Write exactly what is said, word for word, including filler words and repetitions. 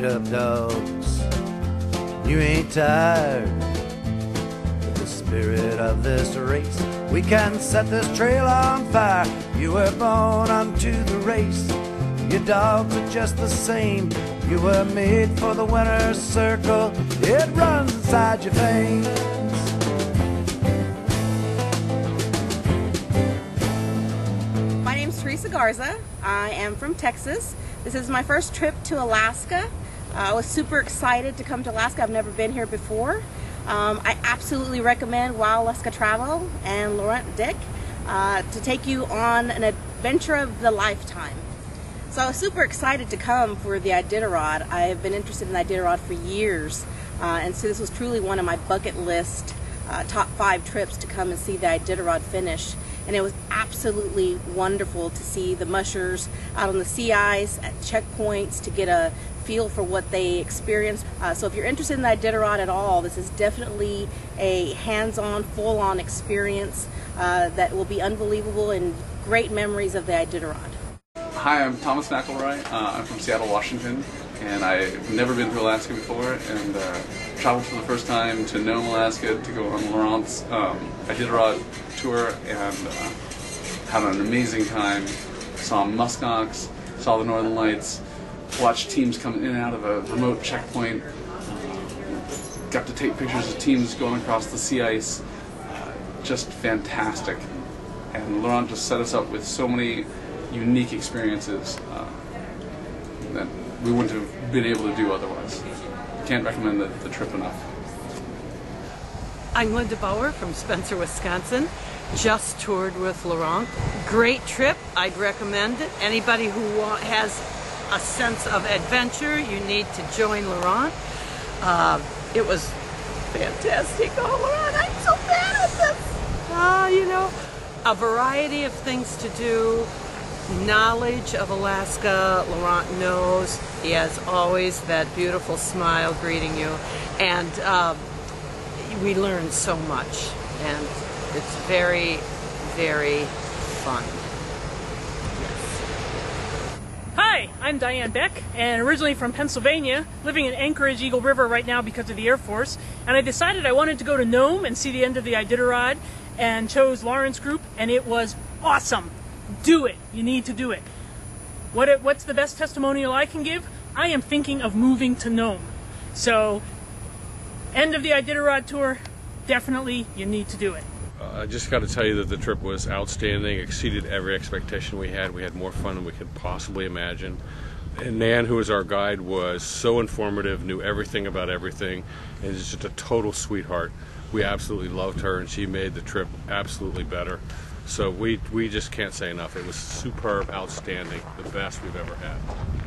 get up, dogs. You ain't tired of the spirit of this race. We can set this trail on fire. You were born unto the race. Your dogs are just the same. You were made for the winner's circle. It runs inside your veins. My name's Teresa Garza. I am from Texas. This is my first trip to Alaska. Uh, I was super excited to come to Alaska. I've never been here before. Um, I absolutely recommend Wild Alaska Travel and Laurent Dick uh, to take you on an adventure of the lifetime. So I was super excited to come for the Iditarod. I have been interested in the Iditarod for years, uh, and so this was truly one of my bucket list uh, top five trips to come and see the Iditarod finish. And it was absolutely wonderful to see the mushers out on the sea ice at checkpoints to get a feel for what they experience. Uh, so if you're interested in the Iditarod at all, this is definitely a hands-on, full-on experience uh, that will be unbelievable and great memories of the Iditarod. Hi, I'm Thomas McElroy. Uh, I'm from Seattle, Washington, and I've never been to Alaska before, and uh, traveled for the first time to Nome, Alaska, to go on Laurent's um, Iditarod tour, and uh, had an amazing time. Saw muskox, saw the northern lights, watched teams come in and out of a remote checkpoint, got to take pictures of teams going across the sea ice. Uh, just fantastic. And Laurent just set us up with so many unique experiences uh, that we wouldn't have been able to do otherwise. Can't recommend the, the trip enough. I'm Linda Bauer from Spencer, Wisconsin. Just toured with Laurent. Great trip. I'd recommend it. Anybody who has a sense of adventure, you need to join Laurent. Uh, it was fantastic. Oh, Laurent, I'm so bad at this. Uh, you know, a variety of things to do. Knowledge of Alaska, Laurent knows. He has always that beautiful smile greeting you, and uh, we learn so much, and it's very, very fun. Yes. Hi, I'm Diane Beck, and originally from Pennsylvania, living in Anchorage, Eagle River right now because of the Air Force, and I decided I wanted to go to Nome and see the end of the Iditarod, and chose Lawrence Group, and it was awesome. Do it. You need to do it. What it, what's the best testimonial I can give? I am thinking of moving to Nome. So, end of the Iditarod tour, definitely you need to do it. Uh, I just got to tell you that the trip was outstanding, exceeded every expectation we had. We had more fun than we could possibly imagine. And Nan, who was our guide, was so informative, knew everything about everything, and is just a total sweetheart. We absolutely loved her, and she made the trip absolutely better. So we, we just can't say enough. It was superb, outstanding, the best we've ever had.